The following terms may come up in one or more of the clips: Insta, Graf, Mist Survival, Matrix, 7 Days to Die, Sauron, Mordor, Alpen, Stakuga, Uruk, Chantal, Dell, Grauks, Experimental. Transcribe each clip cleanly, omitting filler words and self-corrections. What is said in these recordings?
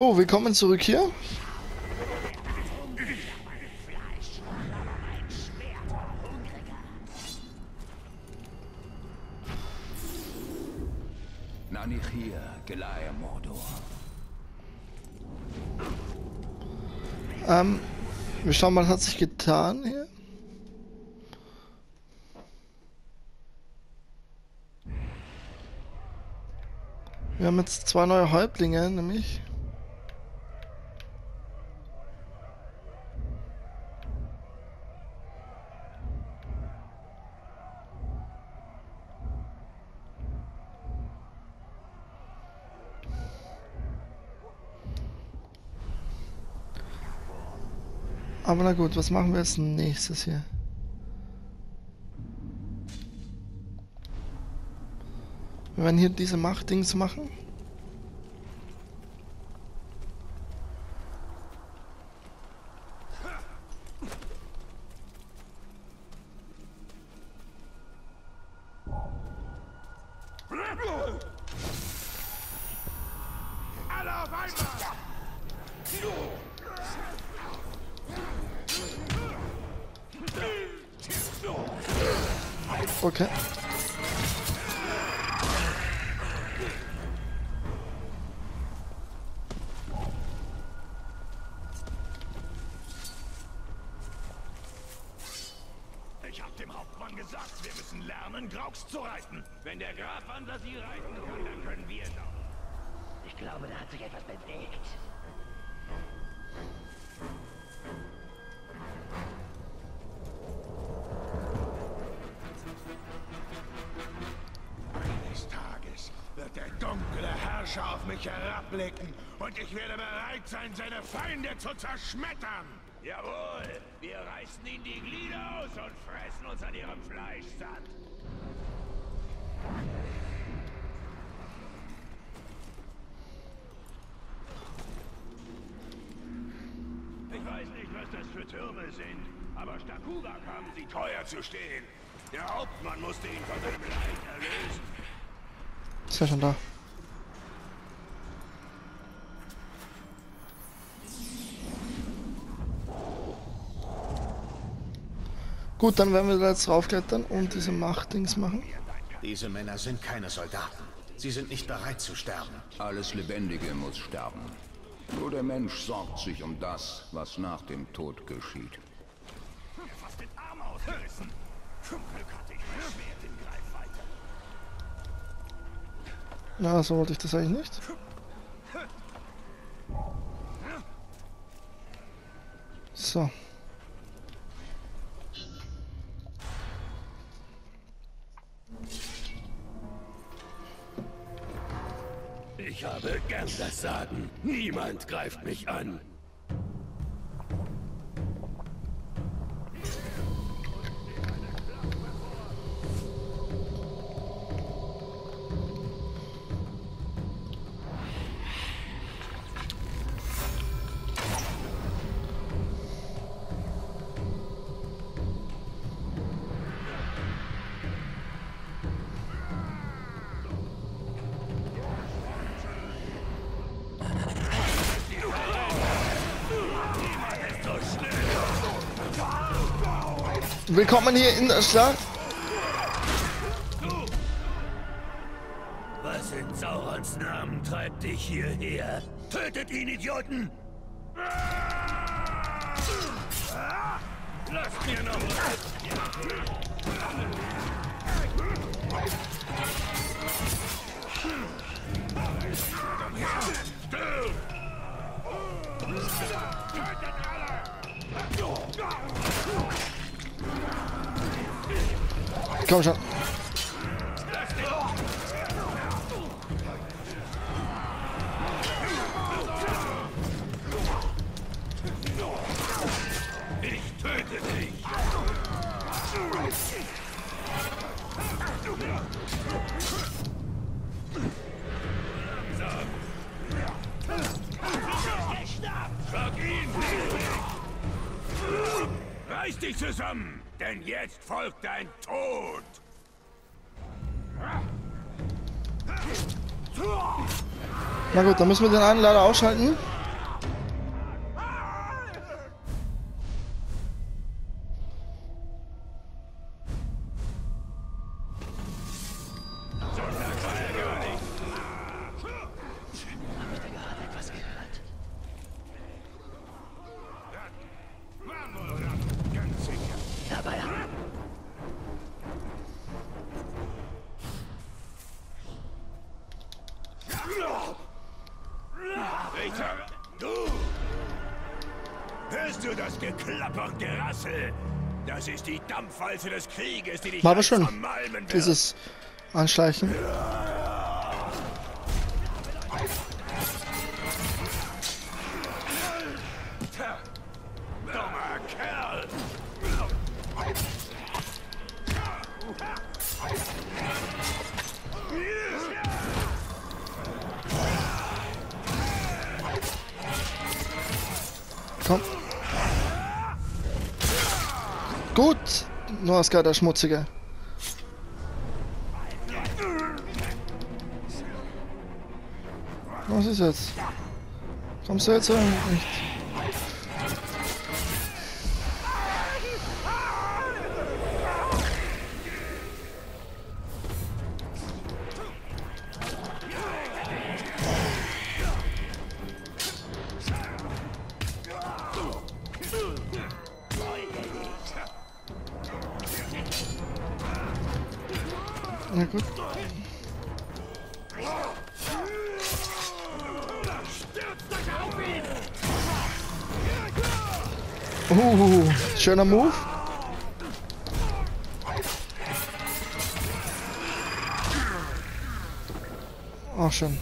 Oh, willkommen zurück hier. Na nicht hier, Geleih Mordor. Wir schauen mal, was hat sich getan hier? Wir haben jetzt zwei neue Häuptlinge, nämlich. Aber na gut, was machen wir als nächstes hier? Wir werden hier diese Machtdings machen. Okay. Ich habe dem Hauptmann gesagt, wir müssen lernen, Grauks zu reiten. Wenn der Graf anders sie reiten kann, dann können wir noch. Ich glaube, da hat sich etwas bewegt. Auf mich herabblicken und ich werde bereit sein, seine Feinde zu zerschmettern. Jawohl, wir reißen ihnen die Glieder aus und fressen uns an ihrem Fleisch satt. Ich weiß nicht, was das für Türme sind, aber Stakuga kamen sie teuer zu stehen. Der Hauptmann musste ihn von seinem Leid erlösen. Ist ja schon da. Gut, dann werden wir da jetzt raufklettern und diese Machtdings machen. Diese Männer sind keine Soldaten. Sie sind nicht bereit zu sterben. Alles Lebendige muss sterben. Nur der Mensch sorgt sich um das, was nach dem Tod geschieht. Fast den Arm ausgerissen. Zum Glück hatte ich mein Schwert in Greifweite. Na, so wollte ich das eigentlich nicht. So. Ich habe gern das Sagen. Niemand greift mich an. Willkommen hier in der Stadt. Was in Saurons Namen treibt dich hierher? Tötet ihn, Idioten! Lasst mir noch was! Komm schon. Ich töte dich. Schlag ihn. Reiß dich zusammen. Denn jetzt folgt dein Tod! Na gut, dann müssen wir den einen leider ausschalten. Des Krieges, die dich war aber schon dieses Anschleichen. Dummer Kerl. Komm. Gut. Nur Oscar, der Schmutzige. Was ist jetzt? Kommst du jetzt oder nicht? Na gut. Schöner Move. Auch schon.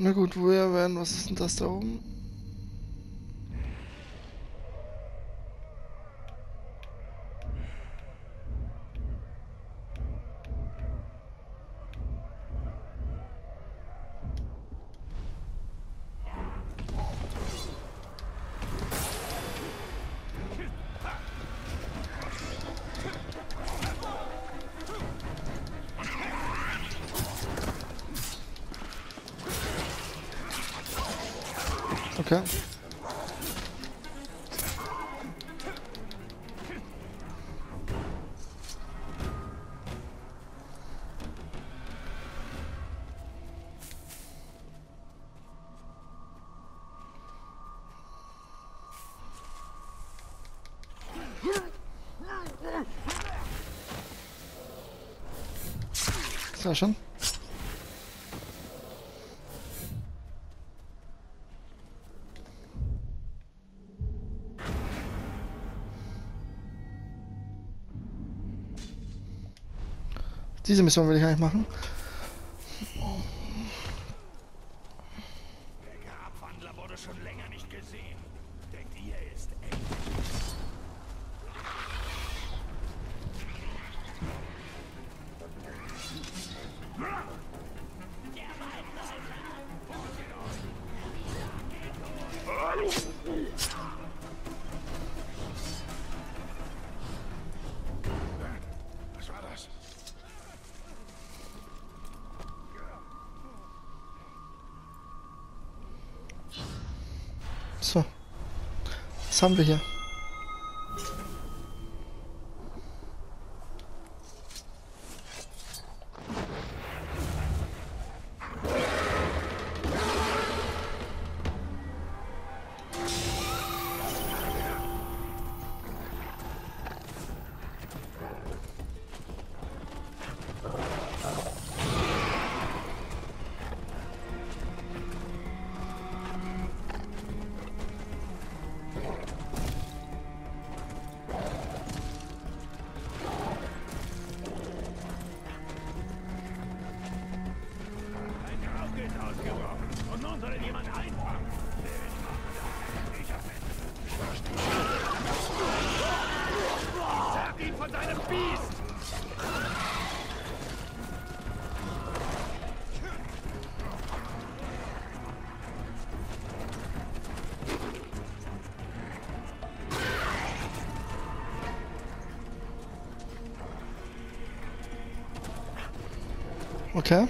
Na gut, woher werden? Was ist denn das da oben? Okay. Ist das schon? Diese Mission will ich eigentlich machen. Der Grabwandler wurde schon länger nicht gesehen. Denkt ihr, er ist endlich? So, was haben wir hier? Beast! Okay.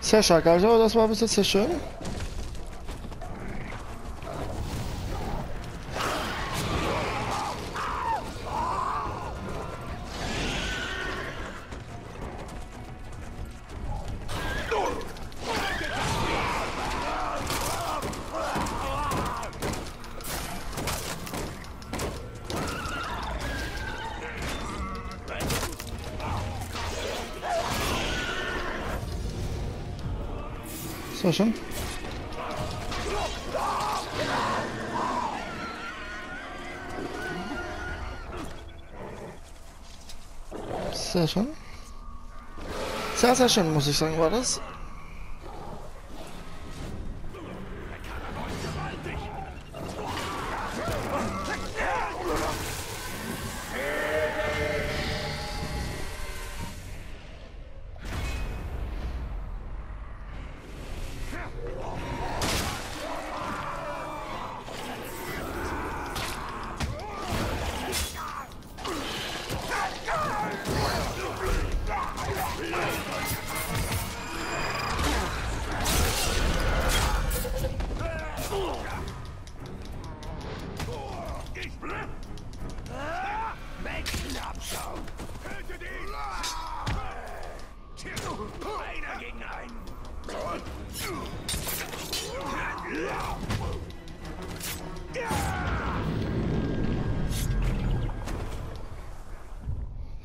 Sehr stark, also das war bis jetzt sehr schön. So schon. Sehr schön. Sehr, sehr schön, muss ich sagen, war das.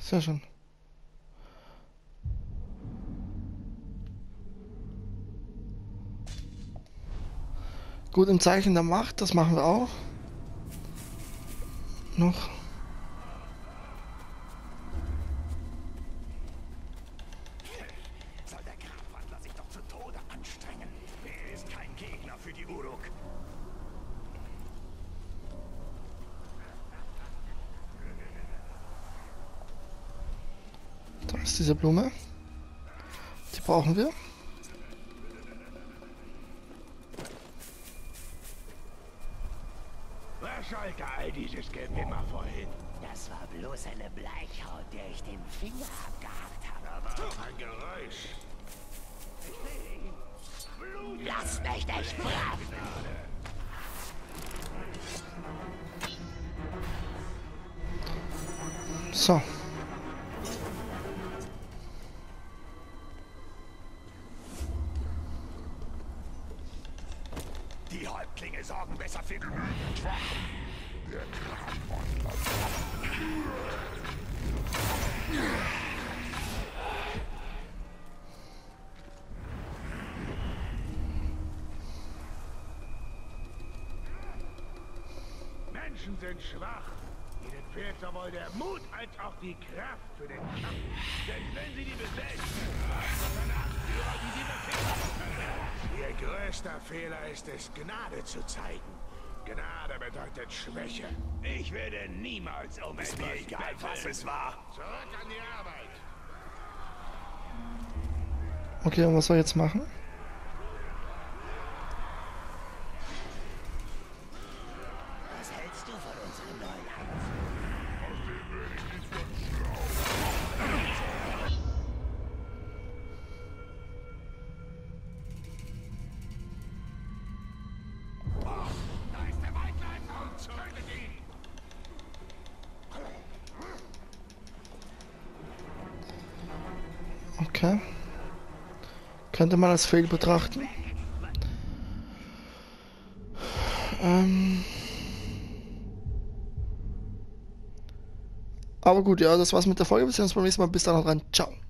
Sehr schön. Gut, im Zeichen der Macht, das machen wir auch. Noch. Soll der Grafwandler sich doch zu Tode anstrengen? Er ist kein Gegner für die Uruk. Da ist diese Blume. Die brauchen wir. Schalke, all dieses Gewimmer vorhin. Das war bloß eine Bleichhaut, der ich den Finger abgehackt habe. Da war ein Geräusch. Blut. Lass mich nicht brav. So. Die Häuptlinge sorgen besser für den Der Kraftwandler. Menschen sind schwach. Ihnen fehlt sowohl der Mut als auch die Kraft für den Kampf. Denn wenn sie die besetzen, ihr größter Fehler ist es, Gnade zu zeigen. Gnade bedeutet Schwäche. Ich werde niemals um etwas egal, was es war. Zurück an die Arbeit. Okay, und was soll ich jetzt machen? Was hältst du von unserem neuen Hans? Aus dem werde ich nicht ganz schlau. Okay. Könnte man als Fehl betrachten. Aber gut, ja, das war's mit der Folge. Wir sehen uns beim nächsten Mal. Bis dann, haut rein. Ciao.